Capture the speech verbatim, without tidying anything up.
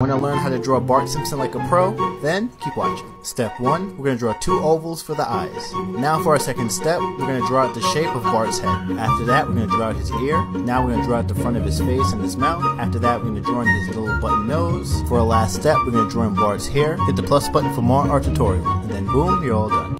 Want to learn how to draw Bart Simpson like a pro? Then keep watching. Step one, we're going to draw two ovals for the eyes. Now for our second step, we're going to draw out the shape of Bart's head. After that, we're going to draw out his ear. Now we're going to draw out the front of his face and his mouth. After that, we're going to draw in his little button nose. For our last step, we're going to draw in Bart's hair. Hit the plus button for more art tutorial. And then boom, you're all done.